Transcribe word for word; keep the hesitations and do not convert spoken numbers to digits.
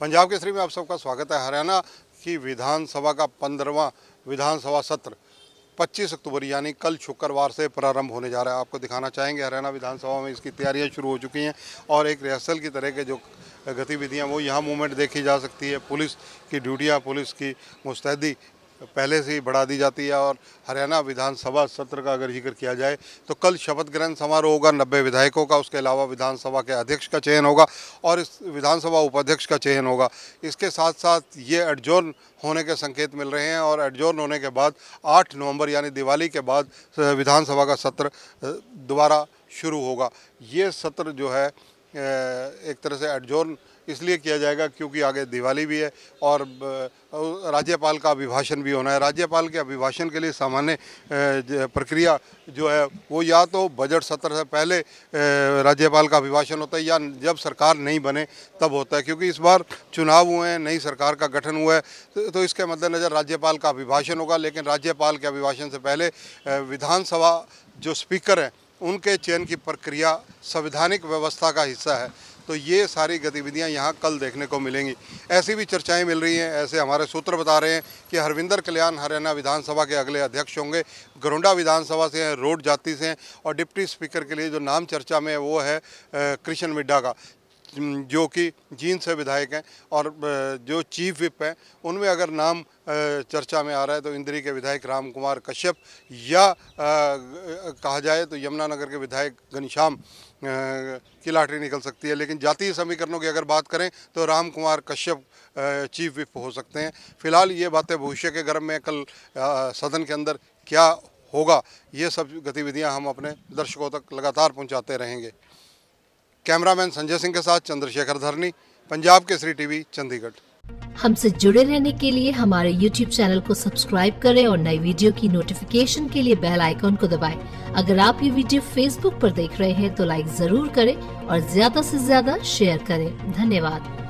पंजाब केसरी में आप सबका स्वागत है। हरियाणा की विधानसभा का पंद्रहवां विधानसभा सत्र पच्चीस अक्टूबर यानी कल शुक्रवार से प्रारंभ होने जा रहा है। आपको दिखाना चाहेंगे हरियाणा विधानसभा में इसकी तैयारियां शुरू हो चुकी हैं और एक रिहर्सल की तरह के जो गतिविधियां वो यहाँ मूवमेंट देखी जा सकती है। पुलिस की ड्यूटियाँ, पुलिस की मुस्तैदी पहले से ही बढ़ा दी जाती है। और हरियाणा विधानसभा सत्र का अगर जिक्र किया जाए तो कल शपथ ग्रहण समारोह होगा नब्बे विधायकों का। उसके अलावा विधानसभा के अध्यक्ष का चयन होगा और इस विधानसभा उपाध्यक्ष का चयन होगा। इसके साथ साथ ये एडजॉर्न होने के संकेत मिल रहे हैं और एडजॉर्न होने के बाद आठ नवंबर यानी दिवाली के बाद विधानसभा का सत्र दोबारा शुरू होगा। ये सत्र जो है एक तरह से एडजॉर्न इसलिए किया जाएगा क्योंकि आगे दिवाली भी है और राज्यपाल का अभिभाषण भी होना है। राज्यपाल के अभिभाषण के लिए सामान्य प्रक्रिया जो है वो या तो बजट सत्र से पहले राज्यपाल का अभिभाषण होता है या जब सरकार नहीं बने तब होता है। क्योंकि इस बार चुनाव हुए हैं, नई सरकार का गठन हुआ है, तो इसके मद्देनज़र राज्यपाल का अभिभाषण होगा। लेकिन राज्यपाल के अभिभाषण से पहले विधानसभा जो स्पीकर हैं उनके चयन की प्रक्रिया संवैधानिक व्यवस्था का हिस्सा है। तो ये सारी गतिविधियां यहां कल देखने को मिलेंगी, ऐसी भी चर्चाएं मिल रही हैं। ऐसे हमारे सूत्र बता रहे हैं कि हरविंदर कल्याण हरियाणा विधानसभा के अगले अध्यक्ष होंगे। गरुंडा विधानसभा से हैं, रोड जाति से हैं। और डिप्टी स्पीकर के लिए जो नाम चर्चा में है वो है कृष्ण मिड्ढा का, जो कि जींद से विधायक हैं। और जो चीफ विप हैं उनमें अगर नाम चर्चा में आ रहा है तो इंदरी के विधायक राम कुमार कश्यप या कहा जाए तो यमुनानगर के विधायक घनिश्याम की लाठरी निकल सकती है। लेकिन जातीय समीकरणों की अगर बात करें तो राम कुमार कश्यप चीफ विप हो सकते हैं। फिलहाल ये बातें भविष्य के गर्भ में कल सदन के अंदर क्या होगा ये सब गतिविधियाँ हम अपने दर्शकों तक लगातार पहुँचाते रहेंगे। कैमरामैन संजय सिंह के साथ चंद्रशेखर धरनी, पंजाब केसरी टीवी, चंडीगढ़। हमसे जुड़े रहने के लिए हमारे यूट्यूब चैनल को सब्सक्राइब करें और नई वीडियो की नोटिफिकेशन के लिए बेल आइकॉन को दबाएं। अगर आप ये वीडियो फेसबुक पर देख रहे हैं तो लाइक जरूर करें और ज्यादा से ज्यादा शेयर करें। धन्यवाद।